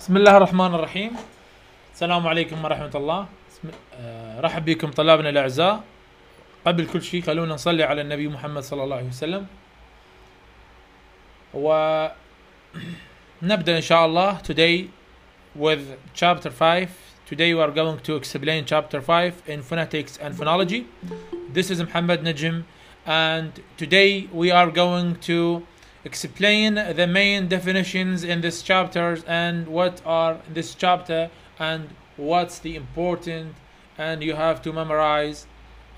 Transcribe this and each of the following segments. بسم الله الرحمن الرحيم. السلام عليكم ورحمة الله. رحب بكم طلابنا الأعزاء. قبل كل شيء خلونا نصلي على النبي محمد صلى الله عليه وسلم، ونبدأ إن شاء الله today with chapter 5. Today we are going to explain chapter 5 in phonetics and phonology. This is Muhammad Najm, and today we are going to explain the main definitions in this chapter and what are this chapter and what's the important, and you have to memorize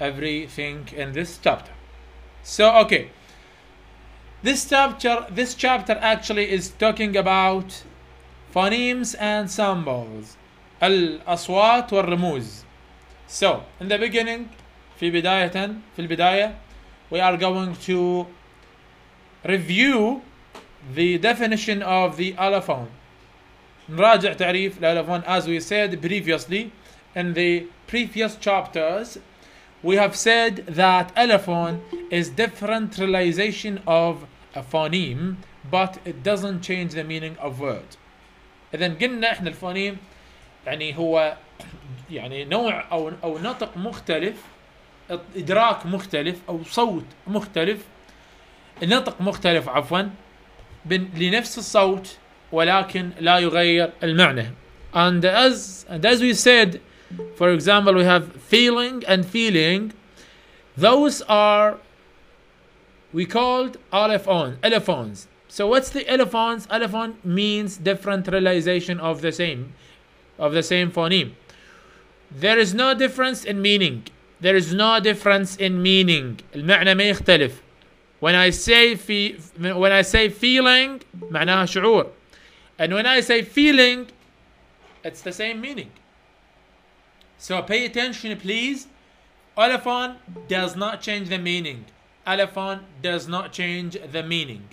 everything in this chapter. So okay, this chapter actually is talking about phonemes and symbols, الأصوات والرموز. So in the beginning, في البداية we are going to review the definition of the allophone. نراجع تعريف الالفون. As we said previously in the previous chapters, we have said that allophone is different realization of a phoneme, but it doesn't change the meaning of word. إذن قلنا إحنا الفونيم يعني هو يعني نوع أو نطق مختلف، إدراك مختلف أو صوت مختلف، النطق مختلف عفوا لنفس الصوت ولكن لا يغير المعنى. And as we said, for example, we have feeling and feeling. Those are we called allophones. So what's the allophones? Allophone means different realization of the same phoneme. There is no difference in meaning. There is no difference in meaning. المعنى ما يختلف. When I say feeling معناها شعور, and when I say feeling it's the same meaning. So pay attention please. Allophone does not change the meaning. Allophone does not change the meaning.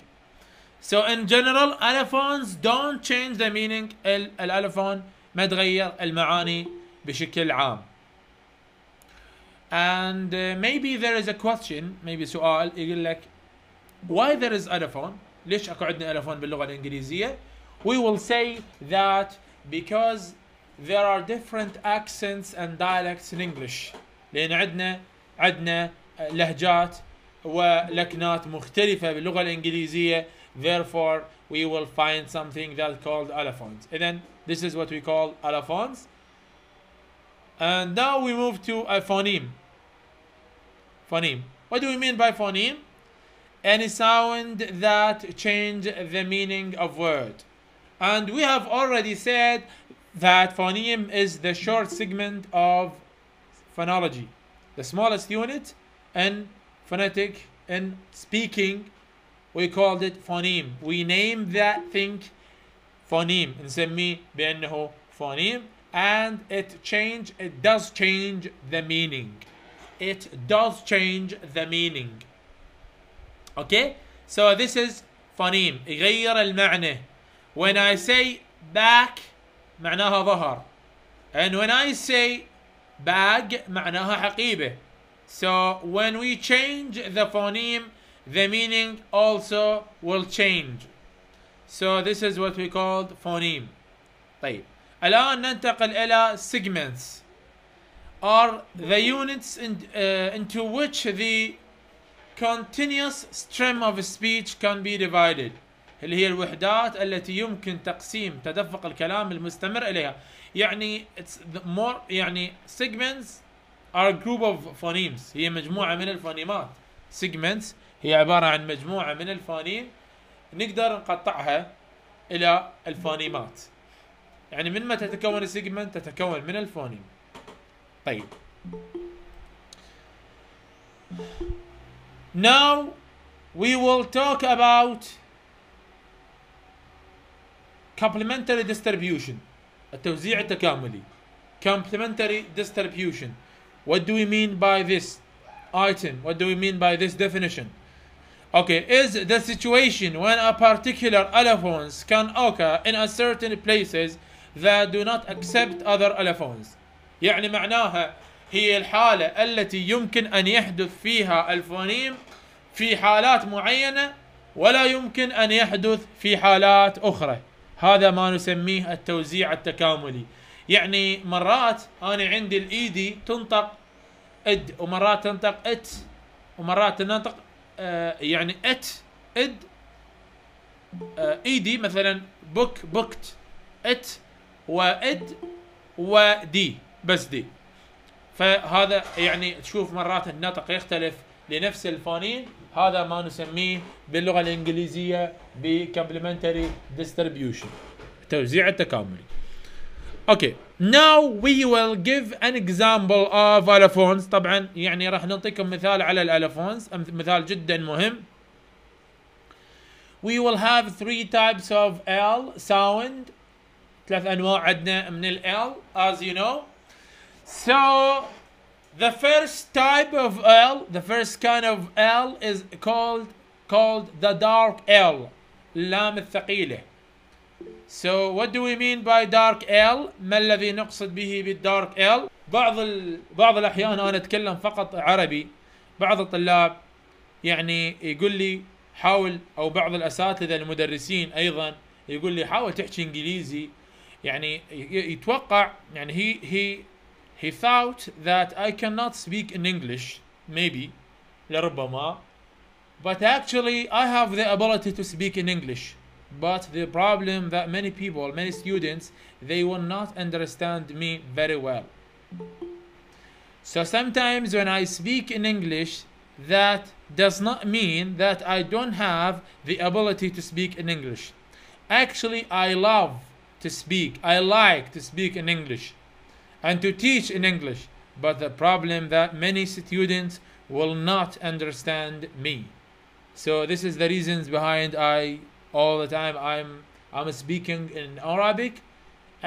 So in general allophones don't change the meaning. الالفون ما تغير المعاني بشكل عام. And maybe there is a question, maybe سؤال يقول لك why there is allophone, ليش اكو عندنا allophone باللغة الإنجليزية. We will say that because there are different accents and dialects in English. لأن عندنا لهجات ولكنات مختلفة باللغة الإنجليزية. Therefore we will find something that called allophones. And then this is what we call allophones. And now we move to a phoneme. Phoneme. What do we mean by phoneme? Any sound that change the meaning of word. And we have already said that phoneme is the short segment of phonology, the smallest unit in phonetic, in speaking. We called it phoneme. We named that thing phoneme. نسميه بأنه phoneme. And it does change the meaning. It does change the meaning. Okay? So this is phoneme. يغير المعنى. When I say back معناها ظهر, and when I say bag معناها حقيبة. So when we change the phoneme, the meaning also will change. So this is what we called phoneme. طيب. الآن ننتقل إلى segments are the units into which the continuous stream of speech can be divided. اللي هي الوحدات التي يمكن تقسيم تدفق الكلام المستمر إليها. يعني segments are a group of phonemes. هي مجموعة من الفونيمات. segments هي عبارة عن مجموعة من الفونيم نقدر نقطعها إلى الفونيمات. يعني من ما تتكون السيجمنت؟ تتكون من الفونيم. طيب. Now we will talk about complementary distribution. التوزيع التكاملي. Complementary distribution. What do we mean by this item? What do we mean by this definition? Okay, is the situation when a particular allophones can occur in a certain places that do not accept other allophones. يعني معناها هي الحالة التي يمكن أن يحدث فيها الفونيم في حالات معينة ولا يمكن أن يحدث في حالات أخرى. هذا ما نسميه التوزيع التكاملي. يعني مرات انا عندي الايدي تنطق اد، ومرات تنطق ات، ومرات تنطق يعني ات اد. ايدي مثلا بوك بوكت، ات واد ودي بس دي. فهذا يعني تشوف مرات النطق يختلف لنفس الفونين. هذا ما نسميه باللغة الإنجليزية بكمبلمنتري ديستريبيوشن، توزيع التكاملي. اوكي، now we will give an example of allophones. طبعا يعني راح نعطيكم مثال على الالفونز، مثال جدا مهم. We will have three types of L sound. ثلاث انواع عندنا من ال L as you know. So the first type of L, the first kind of L is called the dark L, اللام الثقيلة. So what do we mean by dark L؟ ما الذي نقصد به بالdark L؟ بعض الأحيان أنا أتكلم فقط عربي، بعض الطلاب يعني يقول لي حاول، أو بعض الأساتذة المدرسين أيضا يقول لي حاول تحكي إنجليزي. يعني يتوقع يعني he thought that I cannot speak in English, maybe, لربما, but actually I have the ability to speak in English. But the problem that many people, many students, they will not understand me very well. So sometimes when I speak in English, that does not mean that I don't have the ability to speak in English. Actually, I love to speak. I like to speak in English and to teach in English. But the problem that many students will not understand me. So this is the reasons behind I all the time I'm speaking in Arabic,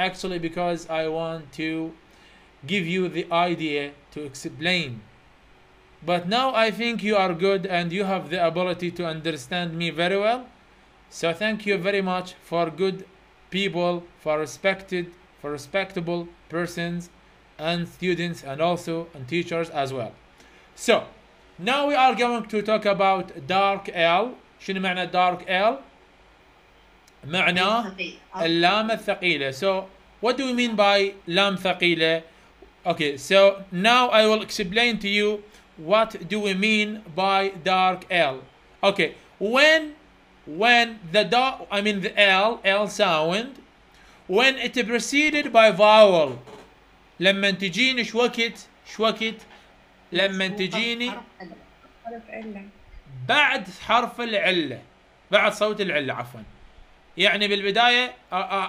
actually because I want to give you the idea to explain. But now I think you are good and you have the ability to understand me very well. So thank you very much for good people, for respectable persons and students and also and teachers as well. So now we are going to talk about dark L. شنو معنى dark L؟ معناه اللام الثقيلة. So what do we mean by لام ثقيلة? Okay, so now I will explain to you what do we mean by dark L. Okay, when the dark, I mean the L sound, when it preceded by vowel. لما تجيني شوكت لما تجيني بعد حرف العلة، بعد صوت العلة عفوا. يعني بالبداية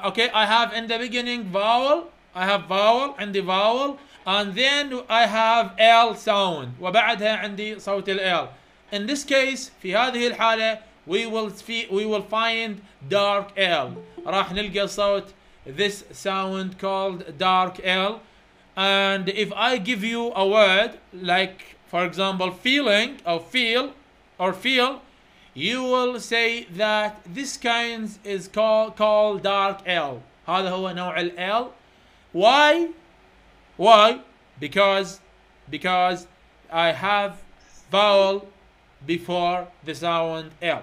okay, I have in the beginning vowel, I have vowel, عندي vowel, and then I have L sound وبعدها عندي صوت ال L. In this case في هذه الحالة we will find dark L. راح نلقى صوت this sound called dark L. And if I give you a word like for example feeling or feel, you will say that this kind is called dark L. هذا هو نوع ال L. Why? Because I have vowel before the sound L.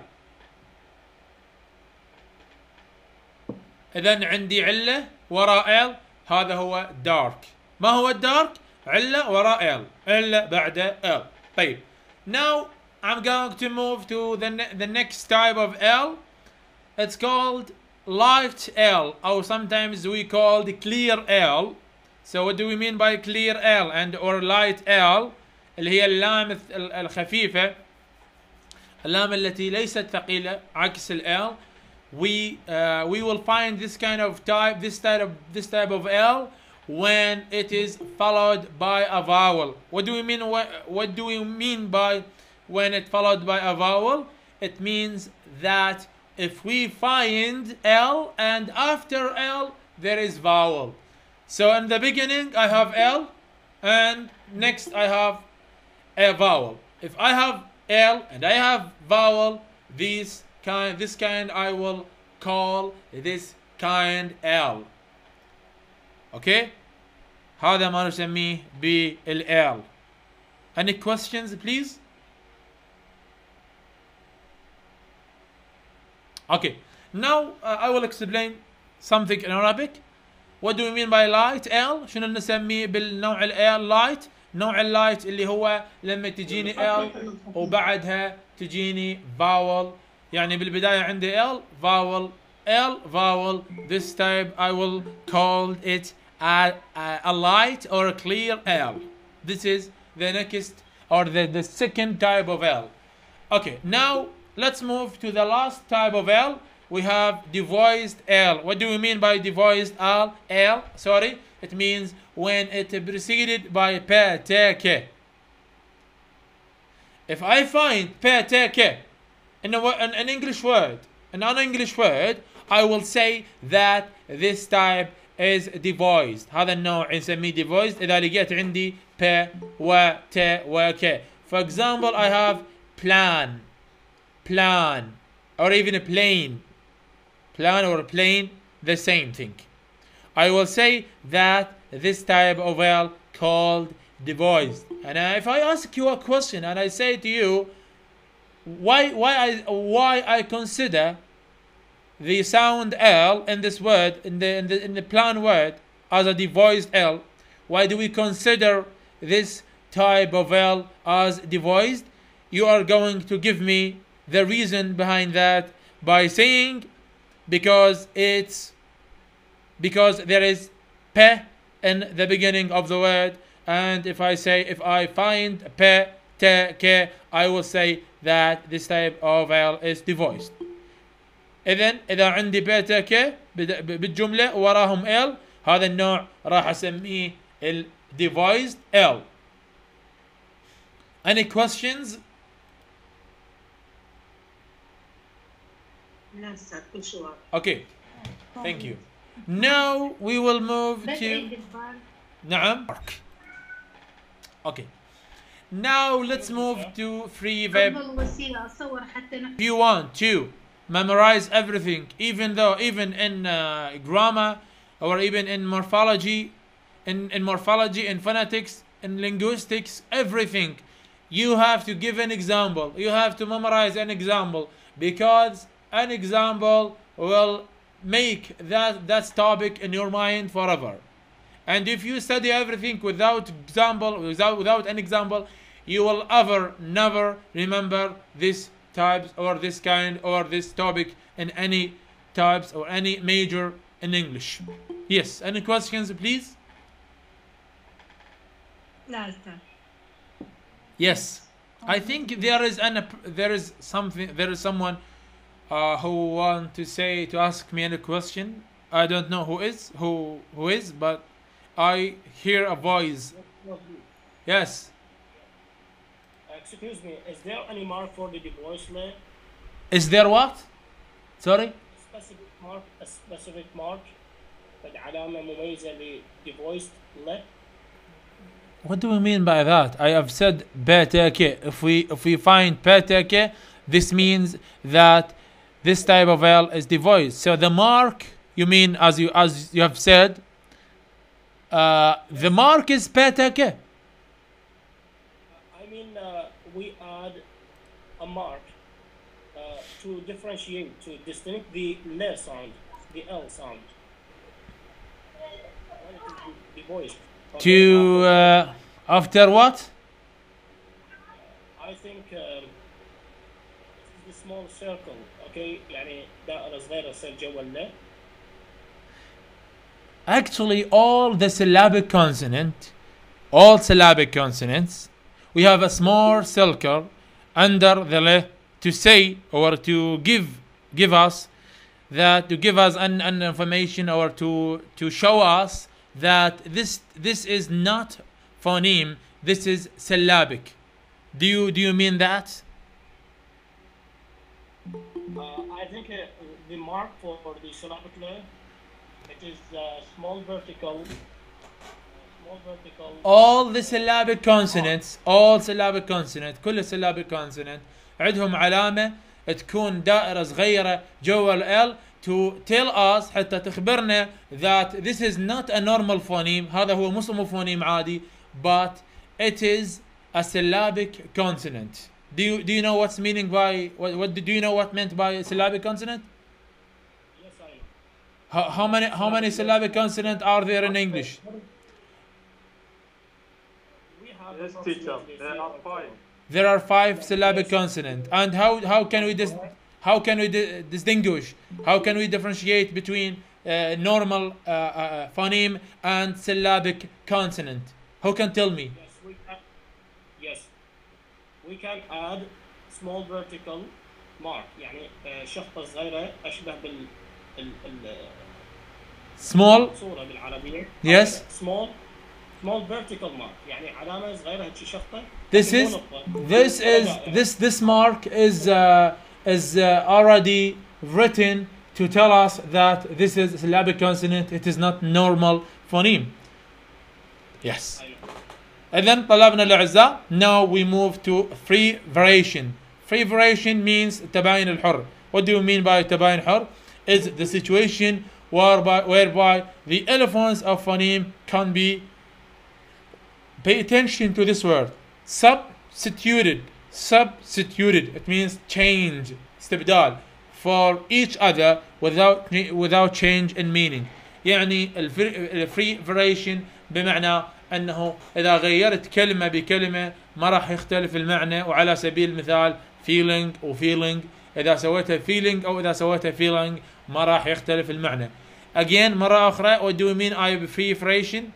إذن عندي علة وراء L. هذا هو dark. ما هو dark؟ علة وراء L، علة بعد L. طيب. Now I'm going to move to the next type of L. It's called light L, or sometimes we call the clear L. So what do we mean by clear L and or light L؟ اللي هي اللام الخفيفة، اللام التي ليست ثقيلة عكس ال L. We will find this kind of type, this type of L when it is followed by a vowel. What do we mean by when it followed by a vowel? It means that if we find L and after L there is vowel. So in the beginning I have L and next I have a vowel. If I have L and I have vowel, this kind I will call this kind L. Okay, هذا ما نسميه بالL. Any questions please? Okay, now I will explain something in Arabic. What do we mean by light? L. شنو نسميه بالنوع ال light؟ نوع اللايت اللي هو لما تجيني L وبعدها تجيني vowel. يعني بالبداية عندي L vowel L vowel. This type I will call it a light or a clear L. This is the next or the second type of L. Okay, now let's move to the last type of L. We have devoiced L. What do we mean by devoiced L? L, sorry, it means when it preceded by PTK. If I find PTK in an English word, an un-English word, I will say that this type is devoiced. هذا النوع نسميه devoiced إذا لقيت عندي P و T و K. For example, I have plan, plan, or even a plane. Plan or plane, the same thing. I will say that this type of L called devoiced. And if I ask you a question and I say to you, why I consider the sound L in this word, in the plan word, as a devoiced L? Why do we consider this type of L as devoiced? You are going to give me the reason behind that by saying, because there is pe in the beginning of the word, and if I find pe, te, ke, I will say that this type of L is devoiced. إذن إذا عندي pe, te, ke بالجملة وراهم L، هذا النوع راح أسميه ال devoiced L. Any questions? Okay, thank you. Now we will move to نعم. Okay. Now let's move to free verb. If you want to memorize everything, even in grammar or even in morphology, in phonetics, in linguistics, everything, you have to give an example. You have to memorize an example, because an example will make that topic in your mind forever. And if you study everything without an example, you will ever never remember this types or this kind or this topic in any types or any major in English. Yes, any questions, please? Yes, I think there is someone who want to ask me any question. I don't know who is, but I hear a voice. Yes. Excuse me. Is there any mark for the devoiced? Is there what? Sorry. Specific mark. A specific mark. العلامة مميزة لdevoiced. What do we mean by that? I have said PTK. If we find PTK, this means that this type of L is devoiced. So the mark, you mean, as you have said, the mark is PTK. I mean, we add a mark to differentiate, to distinguish the L sound, the L sound. Devoiced. To after what? I think the small circle. Okay, يعني دائرة صغيرة صار جوا. Actually, all syllabic consonants, we have a small circle under the le to say or to give us an information or to show us that this is not phoneme. This is syllabic. Do you mean that? I think the mark for the syllabic layer, it is small vertical. All syllabic consonants, كل syllabic consonant عندهم علامة تكون دائرة صغيرة جوا ال to tell us, حتى تخبرنا that this is not a normal phoneme. هذا هو مو اسمه phoneme عادي, but it is a syllabic consonant. Do you know what's meaning by what do you know what meant by a syllabic consonant? Yes, I know. How many syllabic consonants are there in English? Yes, teacher. There are five. There are five syllabic consonants. And how can we distinguish? How can we differentiate between normal phoneme and syllabic consonant? Who can tell me? Yes, we can add small vertical mark. يعني شفطة صغيرة أشبه بال small صورة بالعربية. Yes. Small vertical mark. يعني علامة صغيرة هتشي شفطة. This mark is already written to tell us that this is syllabic consonant. It is not normal phoneme. Yes. إذن طلبنا الأعزاء. Now we move to free variation. Free variation means تباين الحر. What do you mean by تباين الحر? Is the situation whereby the elephants of phoneme can be, pay attention to this word, substituted, it means change, استبدال, for each other without change in meaning. يعني free variation بمعنى أنه إذا غيرت كلمة بكلمة ما راح يختلف المعنى. وعلى سبيل المثال feeling و feeling, إذا سويتها feeling أو إذا سويتها feeling ما راح يختلف المعنى. Again, مرة أخرى, what do you mean by free variation?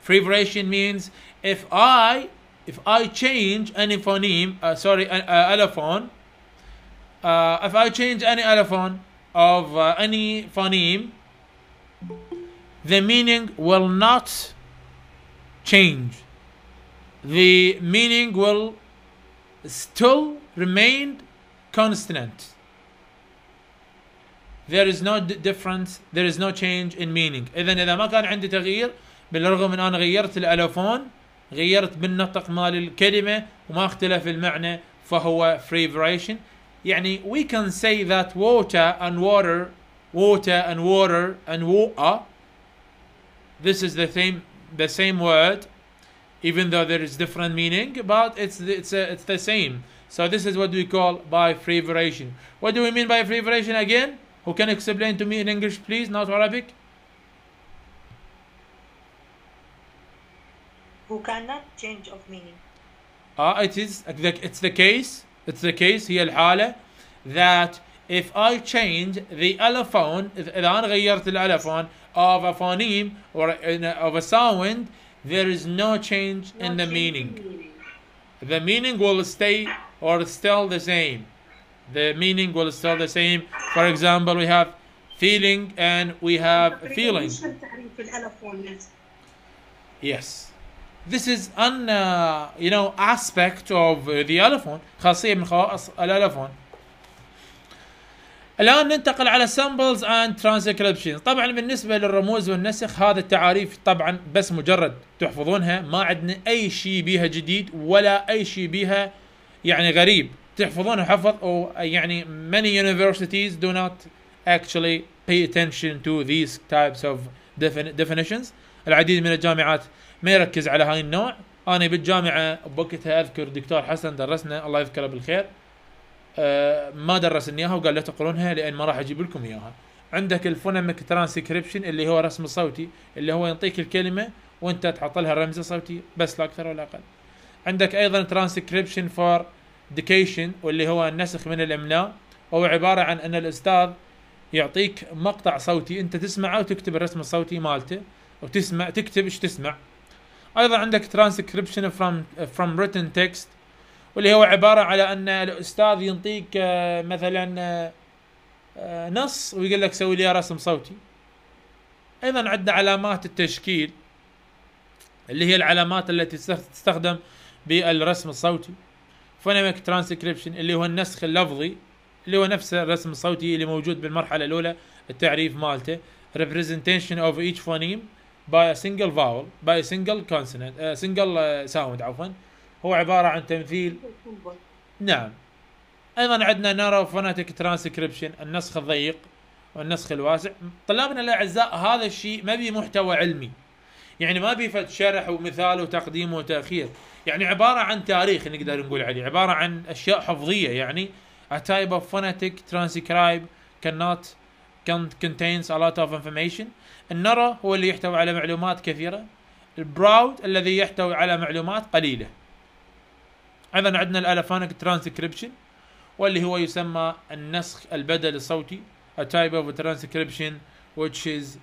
Free variation means if I change any phoneme, allophone, if I change any allophone of any phoneme, the meaning will not change. The meaning will still remain constant. There is no difference. There is no change in meaning. إذا ما كان عندي تغيير، بالرغم من أنا غيرت الألفون، غيرت بالنطق مال الكلمة وما اختلف المعنى، فهو free variation. يعني we can say that water and water, this is the same word, even though there is different meaning, but it's the same. So this is what we call by free variation. What do we mean by free variation again? Who can explain to me in English, please, not Arabic? Who cannot change of meaning. It's the case, هي الحالة, that if I change the allophone, إذا أنا غيرت الألفون of a phoneme or of a sound, there is no change in the meaning. The meaning will stay or still the same. The meaning will still the same. For example, we have feeling and we have feeling. Yes. This is an aspect of the allophone. خاصية من خواص الالفون. الآن ننتقل على symbols and transcriptions. طبعا بالنسبة للرموز والنسخ هذا التعاريف طبعا بس مجرد تحفظونها، ما عندنا أي شيء بيها جديد ولا أي شيء بيها يعني غريب. تحفظونها حفظ. أو يعني many universities do not actually pay attention to these types of definitions. العديد من الجامعات ما يركز على هاي النوع. أنا بالجامعة بوقتها أذكر دكتور حسن درسنا الله يذكره بالخير، ما درسني اياها وقال لا تقرونها لان ما راح اجيب لكم اياها. عندك الفونيميك ترانسكريبشن اللي هو رسم صوتي، اللي هو ينطيك الكلمه وانت تحط لها رمزه صوتيه بس، لا اكثر ولا اقل. عندك ايضا ترانسكريبشن فور ديكيشن واللي هو النسخ من الاملاء، وهو عباره عن ان الاستاذ يعطيك مقطع صوتي انت تسمعه وتكتب الرسم الصوتي مالته وتسمع تكتب ايش تسمع. ايضا عندك ترانسكريبشن from written text واللي هو عبارة على أن الأستاذ ينطيك مثلا نص ويقول لك سوي لي رسم صوتي. أيضا عندنا علامات التشكيل اللي هي العلامات التي تستخدم بالرسم الصوتي. فونيميك ترانسكريبشن اللي هو النسخ اللفظي اللي هو نفس الرسم الصوتي اللي موجود بالمرحلة الأولى التعريف مالته. representation of each phoneme by a single vowel by a single consonant single sound عفوا، هو عبارة عن تمثيل. نعم. أيضا عندنا نارو فوناتيك ترانسكريبشن، النسخ الضيق والنسخ الواسع. طلابنا الأعزاء هذا الشيء ما بيه محتوى علمي، يعني ما بيه فد شرح ومثال وتقديم وتأخير، يعني عبارة عن تاريخ نقدر نقول عليه، عبارة عن أشياء حفظية. يعني a type of phonetic transcribe cannot contains a lot of information. النرى هو اللي يحتوي على معلومات كثيرة. البراود الذي يحتوي على معلومات قليلة. أيضا عندنا الالفونيك ترانسكريبشن واللي هو يسمى النسخ البدل الصوتي. A type of transcription which is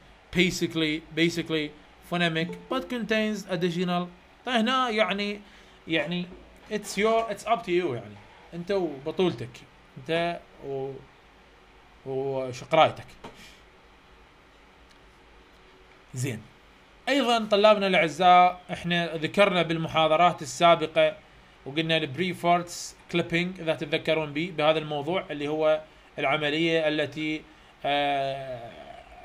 basically phonemic but contains additional. هنا يعني it's up to you يعني انت وبطولتك انت وشقرايتك. زين. ايضا طلابنا الاعزاء احنا ذكرنا بالمحاضرات السابقة وقلنا البريفورتس كليبينج اذا تتذكرون بهذا الموضوع اللي هو العملية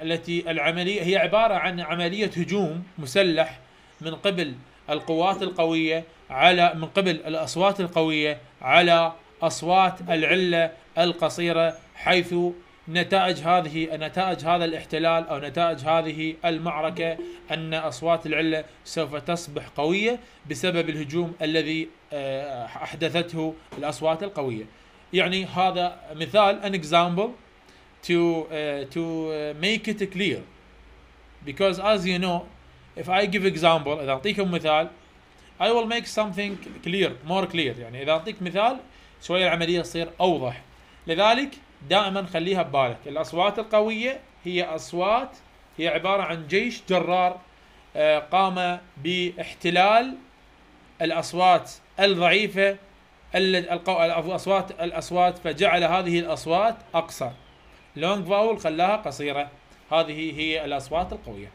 التي هي عبارة عن عملية هجوم مسلح من قبل القوات القوية على من قبل الأصوات القوية على أصوات العلة القصيرة، حيث نتائج هذا الاحتلال أو نتائج هذه المعركة أن أصوات العلة سوف تصبح قوية بسبب الهجوم الذي أحدثته الأصوات القوية. يعني هذا مثال an example to make it clear, because as you know if I give example إذا أعطيكم مثال I will make something clear more clear. يعني إذا أعطيك مثال شوية العملية تصير أوضح. لذلك دائما خليها ببالك الأصوات القوية هي عبارة عن جيش جرار قام باحتلال الأصوات الضعيفة الأصوات فجعل هذه الأصوات أقصر. لونج فاول خلاها قصيرة. هذه هي الأصوات القوية.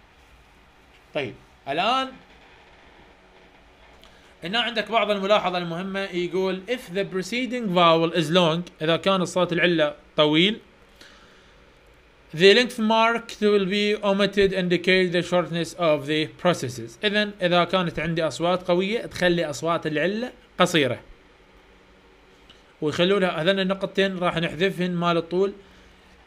طيب الآن هنا عندك بعض الملاحظة المهمة. يقول if the preceding vowel is long إذا كان الصوت العلة طويل the length mark will be omitted indicate the shortness of the processes. إذن إذا كانت عندي أصوات قوية تخلي أصوات العلة قصيرة ويخلونها. هذين النقطتين راح نحذفهن مال الطول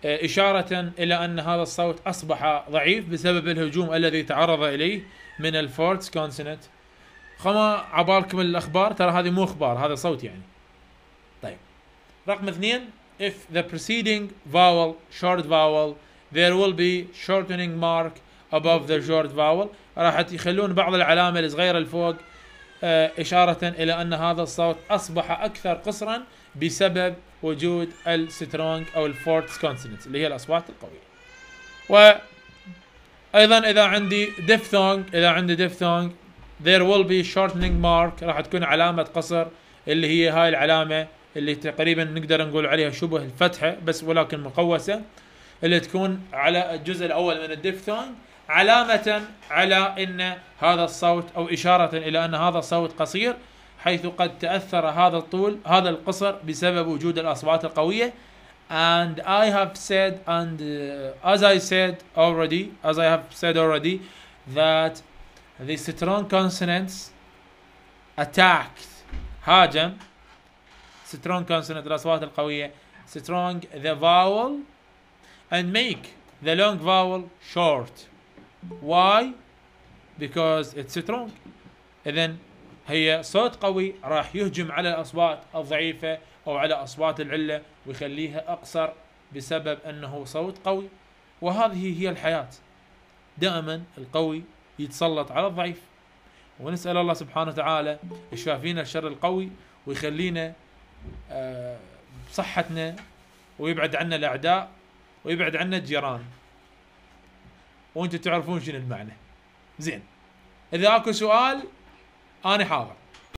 إشارة إلى أن هذا الصوت أصبح ضعيف بسبب الهجوم الذي تعرض إليه من الفورتس كونسونت. خما عبالكم الأخبار، ترى هذه مو أخبار، هذا صوت يعني. طيب رقم 2 if the preceding vowel short vowel there will be shortening mark above the short vowel. راح يخلون بعض العلامة الصغيرة الفوق إشارة إلى أن هذا الصوت أصبح أكثر قصرا بسبب وجود السترونج أو الفورتس كونسونت اللي هي الأصوات القوية. وأيضا إذا عندي diphthong there will be shortening mark راح تكون علامة قصر اللي هي هاي العلامة اللي تقريبا نقدر نقول عليها شبه الفتحة بس ولكن مقوسة اللي تكون على الجزء الأول من الديفثونج علامة على أن هذا الصوت أو إشارة إلى أن هذا الصوت قصير حيث قد تأثر هذا الطول هذا القصر بسبب وجود الأصوات القوية. And I have said and as I have said already that the strong consonants attacked هاجم strong consonant الأصوات القوية strong the vowel and make the long vowel short. Why? Because it's strong. إذن هي صوت قوي راح يهجم على الأصوات الضعيفة أو على أصوات العلة ويخليها أقصر بسبب أنه صوت قوي. وهذه هي الحياة، دائما القوي يتسلط على الضعيف، ونسأل الله سبحانه وتعالى يشافينا الشر القوي ويخلينا صحتنا ويبعد عنا الأعداء ويبعد عنا الجيران. وانتم تعرفون شنو المعنى. زين، اذا اكو سؤال انا حاضر.